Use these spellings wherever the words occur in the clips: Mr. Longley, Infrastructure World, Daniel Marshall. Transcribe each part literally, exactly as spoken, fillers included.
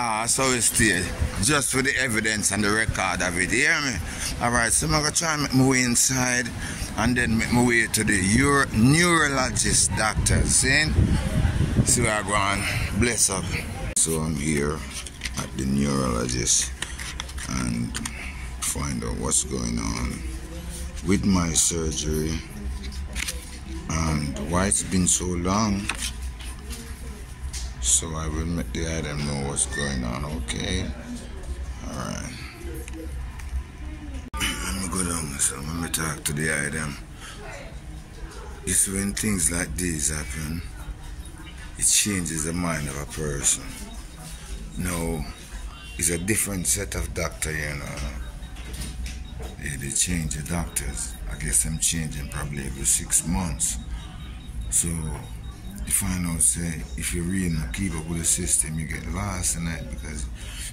law, so it stay. Just for the evidence and the record of it, you hear me? Alright, so I'm going to try and make my way inside and then make my way to the Euro neurologist doctor, see? See where I go on. Bless up. So I'm here at the neurologist and find out what's going on with my surgery and why it's been so long. So I will make the item know what's going on, okay? Alright. Let me go down myself, let me talk to the item. It's when things like these happen, it changes the mind of a person. No, it's a different set of doctor, you know. Yeah, they change the doctors. I guess I'm changing probably every six months. So if I know, say, if you really not keep up with the system, you get lost in it because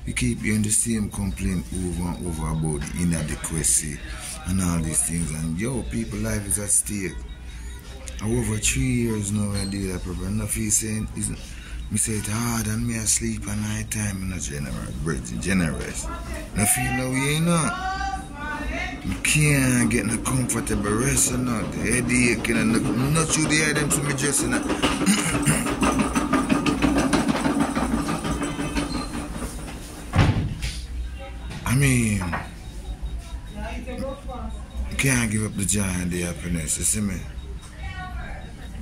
you keep hearing the same complaint over and over about the inadequacy and all these things. And yo, people's life is at stake. Over three years now I did that problem. And if you saying, isn't, me say it hard and me asleep at night time, I'm not generous. generous. And I feel no way, you know. You can't get no comfortable rest or not. The headache, you know, not through the items to me just in a I mean, you can't give up the joy and the happiness, you see me?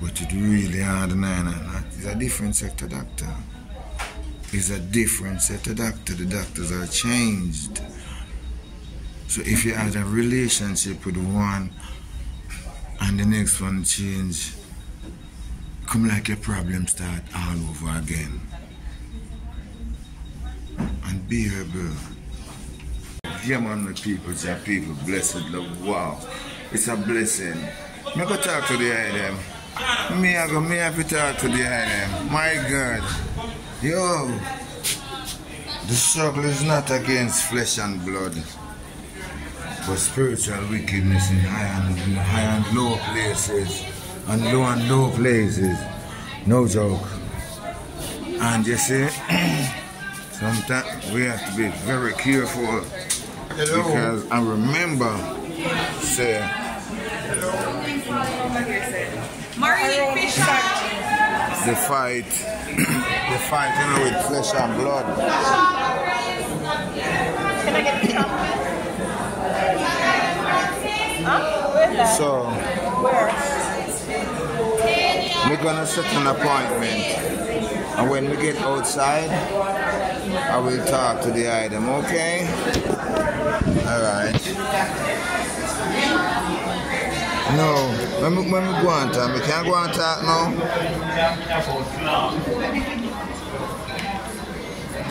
But it's really hard, and it's a different sector doctor. It's a different sector doctor. The doctors are changed. So if you had a relationship with one and the next one change, come like your problem start all over again. And be able. Yeah man, my people, your people, blessed love. Wow. It's a blessing. Me go talk to the I D M. Me I go me have to talk to the I D M. My God. Yo. The struggle is not against flesh and blood, but spiritual wickedness in high and, high and low places, and low and low places, no joke. And you see, sometimes we have to be very careful. Hello. Because I remember, say, the fight, the fight, you know, with flesh and blood. Can I get the chocolate? So, we're gonna set an appointment, and when we get outside, I will talk to the item, okay? Alright. No, let me, let me go on talk. We can't go on talk now.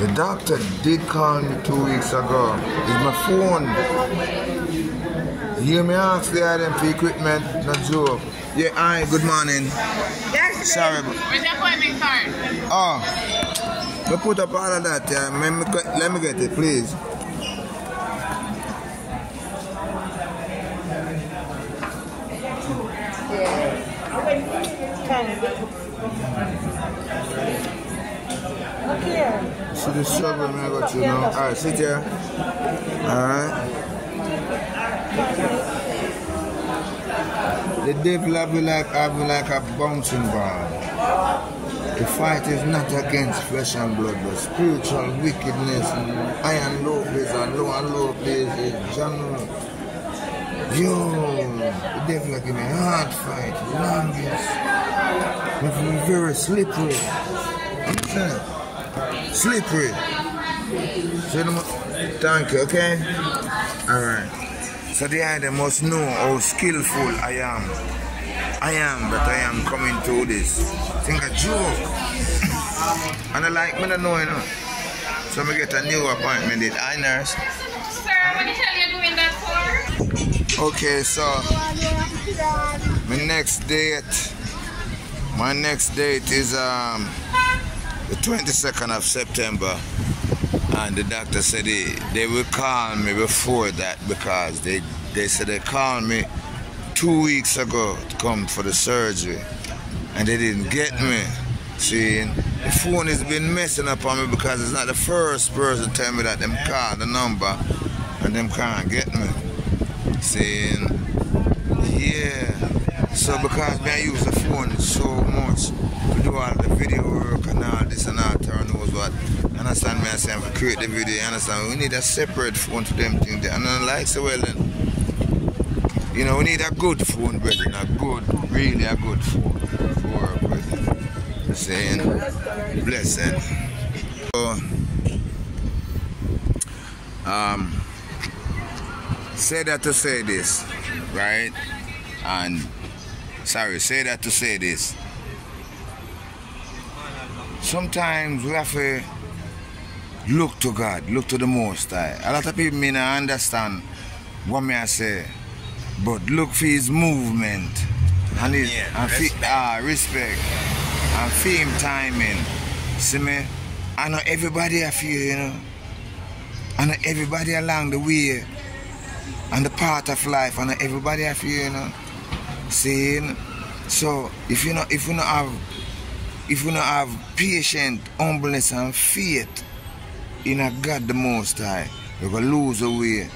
The doctor did call me two weeks ago. It's my phone. You hear me ask the item for equipment, not joke. Yeah, hi, good morning. Yes, sorry. Where's the appointment card? Oh, we put up all of that, yeah. Let me, let me get it, please. Yeah. See the struggle, man, I got you now. All right, sit here. All right. The devil will be like, have like a bouncing ball. The fight is not against flesh and blood, but spiritual wickedness and high and low places and low and low places. Yo, the devil will give me a hard fight, longest. It will be very slippery. Understand? Slippery. Thank you, okay? Alright. So the item must know how skillful I am. I am, but I am coming through this. I think a joke. And I like me to know, you know. So I get a new appointment with I nurse. Sir, what the hell you doing that for? Okay, so my next date, my next date is um the twenty-second of September. And the doctor said they, they will call me before that because they, they said they called me two weeks ago to come for the surgery and they didn't get me. See, the phone has been messing up on me because it's not the first person tell me that them call the number and them can't get me. See, yeah. So because me I use the phone so much to do all the video work and all this and all that, knows what. Understand me? I say I create the video. Understand? We need a separate phone to them thing there. And then like so well then. You know, we need a good phone, brethren, a good, really a good phone for work with. Saying, blessing. So, um, say that to say this, right? And, sorry, say that to say this. Sometimes we have to look to God, look to the Most High. A lot of people may not understand what may I say. But look for his movement and his yeah, and respect. Ah, respect and fame timing. See me, I know everybody I feel, you know. I know everybody along the way and the part of life. I know everybody I feel, you know. See, you know? So if you know, if you not have, if you not have patience, humbleness, and faith in a God the Most High, you're gonna lose your way.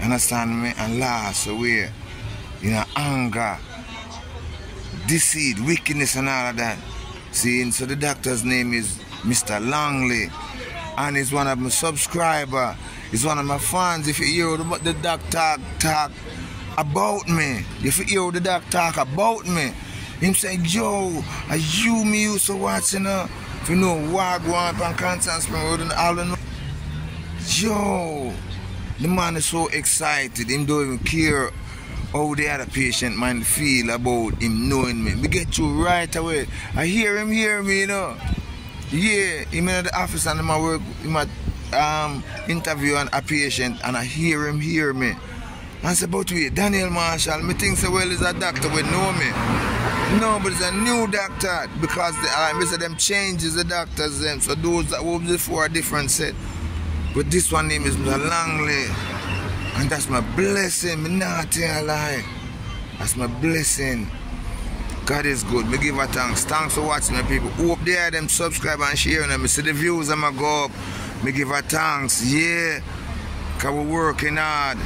Understand me? And last away, you know, anger, deceit, wickedness and all of that. See, and so the doctor's name is Mister Longley. And he's one of my subscribers. He's one of my fans. If you hear the, the doc talk, talk about me, if you hear the doc talk about me, him say, yo, are you me used to watching her? If you know what go on from Constance Spring, all the know. Yo. The man is so excited, him don't even care how the other patient man feel about him knowing me. We get you right away. I hear him hear me, you know. Yeah, him in the office and him at work, him at um, interview and a patient and I hear him hear me. And say, but wait, Daniel Marshall, me think so well is a doctor will know me. No, but it's a new doctor because the, uh, say them changes the doctors them. So those that were before a different set. But this one name is Mister Longley. And that's my blessing. Me not tell a lie. That's my blessing. God is good. Me give her thanks. Thanks for watching my people. Hope they are them subscribe and share and I see the views I'ma go up. Me give her thanks. Yeah. Cause we're working hard.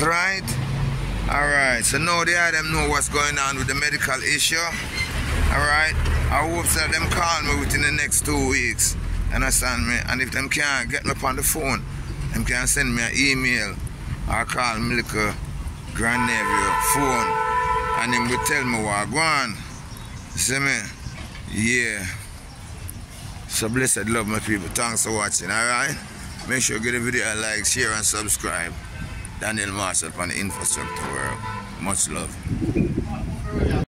Right? Alright. So now they are them know what's going on with the medical issue. Alright. I hope that them call me within the next two weeks. Understand me? And if them can't get me up on the phone, them can send me an email or call me like a grand nephew phone and them will tell me what I go on. You see me? Yeah. So blessed love my people. Thanks for watching, alright? Make sure you give the video a like, share and subscribe. Daniel Marshall on the Infrastructure World. Much love.